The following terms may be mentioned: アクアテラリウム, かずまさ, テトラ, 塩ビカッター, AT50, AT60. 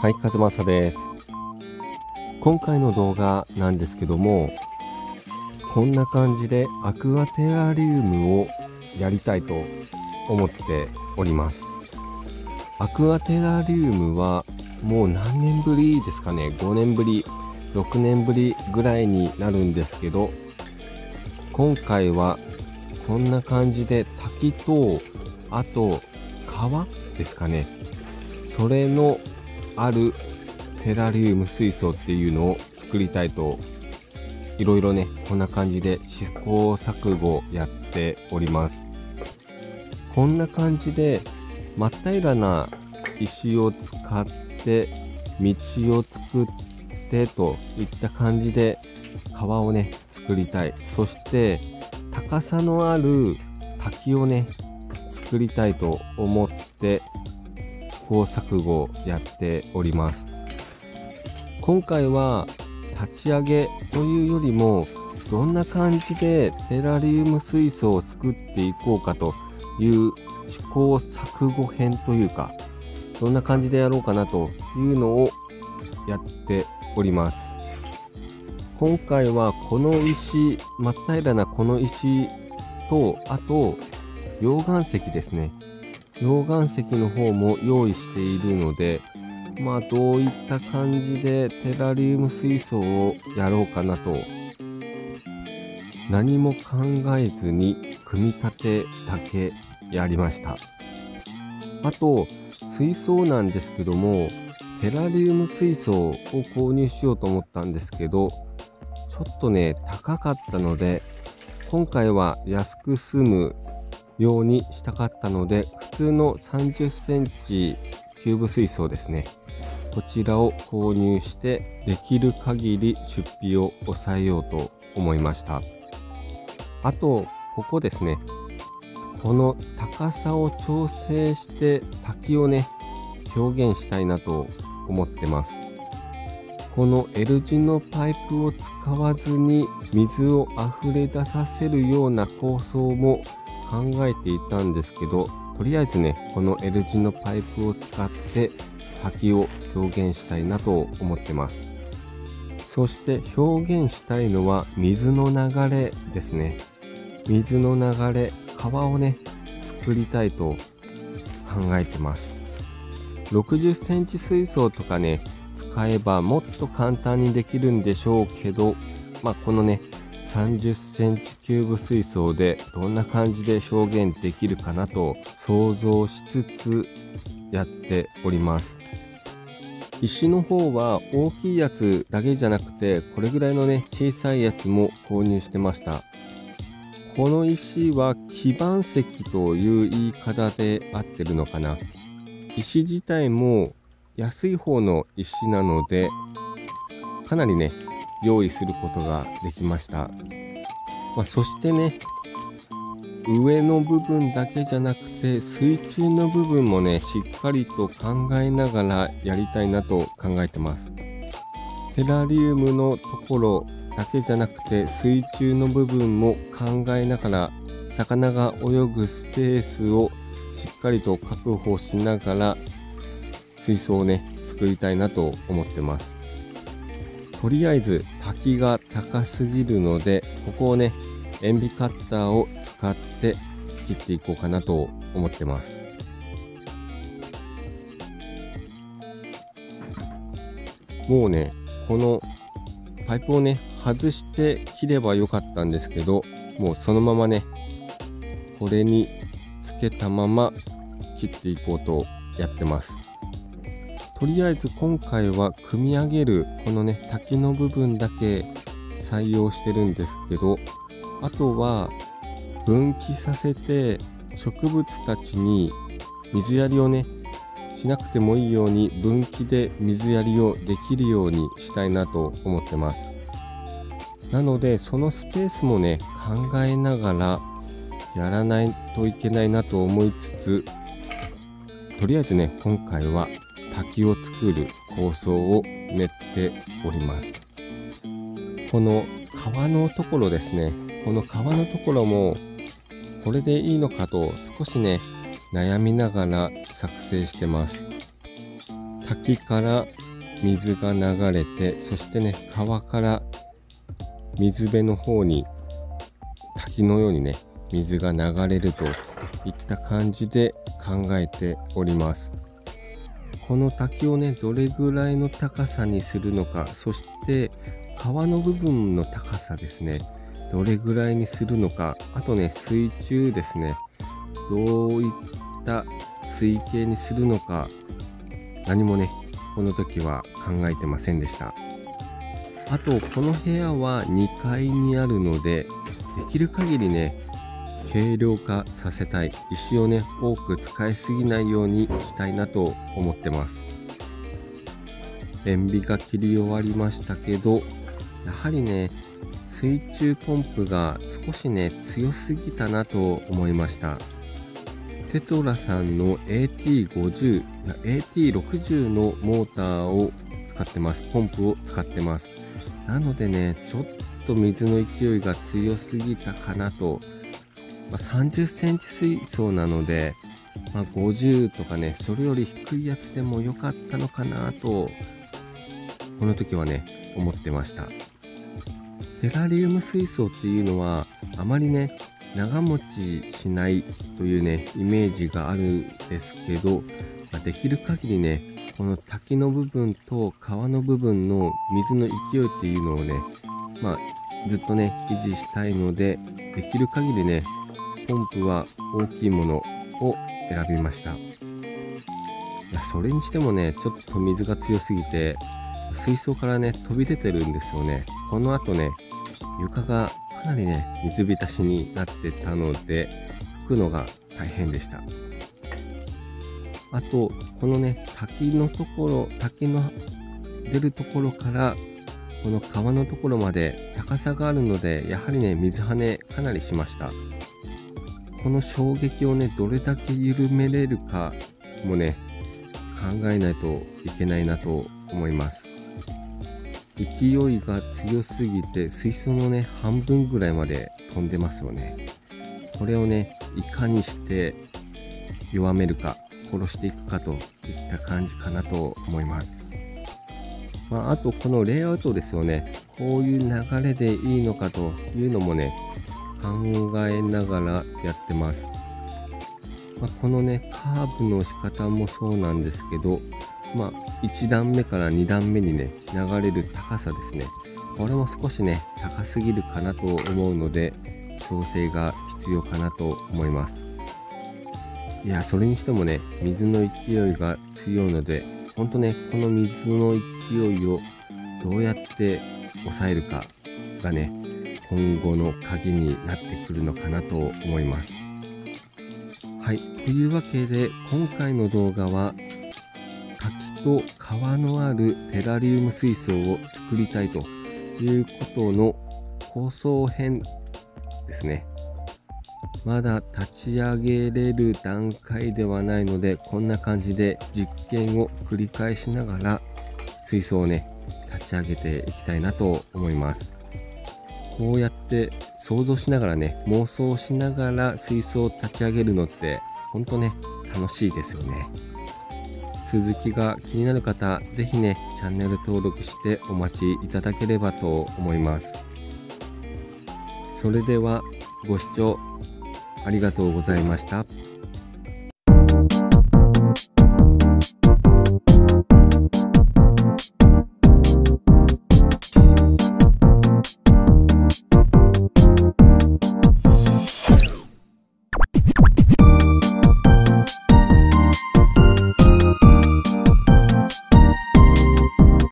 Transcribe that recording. はい、かずまさです。今回の動画なんですけども、こんな感じでアクアテラリウムをやりたいと思っております。アクアテラリウムはもう何年ぶりですかね、5年ぶり6年ぶりぐらいになるんですけど、今回はこんな感じで滝とあと川ですかね、それのあるテラリウム水槽っていうのを作りたいと、いろいろねこんな感じで試行錯誤やっております。こんな感じで真っ平らな石を使って道を作ってといった感じで川をね作りたい。そして高さのある滝をね作りたいと思って試行錯誤やっております。今回は立ち上げというよりも、どんな感じでテラリウム水槽を作っていこうかという試行錯誤編というか、どんな感じでやろうかなというのをやっております。今回はこの石、真っ平らなこの石と、あと溶岩石ですね。溶岩石の方も用意しているので、まあどういった感じでテラリウム水槽をやろうかなと、何も考えずに組み立てだけやりました。あと水槽なんですけども、テラリウム水槽を購入しようと思ったんですけど、ちょっとね高かったので、今回は安く済むようにしたかったので、普通の30センチキューブ水槽ですね、こちらを購入してできる限り出費を抑えようと思いました。あとここですね、この高さを調整して滝をね表現したいなと思ってます。この L 字のパイプを使わずに水を溢れ出させるような構想も考えていたんですけど、とりあえずねこの L 字のパイプを使って滝を表現したいなと思ってます。そして表現したいのは水の流れですね。水の流れ、川をね作りたいと考えてます。60センチ水槽とかね使えばもっと簡単にできるんでしょうけど、まあこのね30センチキューブ水槽でどんな感じで表現できるかなと想像しつつやっております。石の方は大きいやつだけじゃなくて、これぐらいのね小さいやつも購入してました。この石は基板石という言い方で合ってるのかな。石自体も安い方の石なので、かなりね用意することができました。そしてね上の部分だけじゃなくて水中の部分もねしっかりと考えながらやりたいなと考えてます。テラリウムのところだけじゃなくて水中の部分も考えながら、魚が泳ぐスペースをしっかりと確保しながら水槽をね作りたいなと思ってます。とりあえず滝が高すぎるので、ここをね塩ビカッターを使って切っていこうかなと思ってます。もうねこのパイプをね外して切ればよかったんですけど、もうそのままねこれにつけたまま切っていこうとやってます。とりあえず今回は組み上げるこのね滝の部分だけ採用してるんですけど、あとは分岐させて植物たちに水やりをねしなくてもいいように分岐で水やりをできるようにしたいなと思ってます。なのでそのスペースもね考えながらやらないといけないなと思いつつ、とりあえずね今回は滝を作る構想を練っております。この川のところですね、この川のところもこれでいいのかと少しね悩みながら作成してます。滝から水が流れて、そしてね、川から水辺の方に滝のようにね水が流れるといった感じで考えております。この滝をねどれぐらいの高さにするのか、そして川の部分の高さですね、どれぐらいにするのか、あとね水中ですね、どういった水形にするのか、何もねこの時は考えてませんでした。あとこの部屋は2階にあるので、できる限りね軽量化させたい、石をね多く使いすぎないようにしたいなと思ってます。塩ビが切り終わりましたけど、やはりね水中ポンプが少しね強すぎたなと思いました。テトラさんの AT50 や AT60 のモーターを使ってます。ポンプを使ってます。なのでねちょっと水の勢いが強すぎたかなと、30センチ水槽なので、50とかねそれより低いやつでも良かったのかなとこの時はね思ってました。テラリウム水槽っていうのはあまりね長持ちしないというねイメージがあるんですけど、できる限りねこの滝の部分と川の部分の水の勢いっていうのをね、ずっとね維持したいので、できる限りねポンプは大きいものを選びました。いや、それにしてもねちょっと水が強すぎて水槽からね飛び出てるんですよね。このあとね床がかなりね水浸しになってたので拭くのが大変でした。あとこのね滝の出るところからこの川のところまで高さがあるので、やはりね水跳ねかなりしました。この衝撃をねどれだけ緩めれるかもね考えないといけないなと思います。勢いが強すぎて水槽のね半分ぐらいまで飛んでますよね。これをねいかにして弱めるか、殺していくかといった感じかなと思います。あとこのレイアウトですよね。こういう流れでいいのかというのもね考えながらやってます。このねカーブの仕方もそうなんですけど、1段目から2段目にね流れる高さですね、これも少しね高すぎるかなと思うので調整が必要かなと思います。いや、それにしてもね水の勢いが強いので、ほんとねこの水の勢いをどうやって抑えるかがね今後の鍵になってくるのかなと思います。はい、というわけで今回の動画は滝と川のあるテラリウム水槽を作りたいということの構想編ですね。まだ立ち上げれる段階ではないので、こんな感じで実験を繰り返しながら水槽をね立ち上げていきたいなと思います。こうやって想像しながらね妄想しながら水槽を立ち上げるのってほんとね楽しいですよね。続きが気になる方、是非ねチャンネル登録してお待ちいただければと思います。それではご視聴ありがとうございました。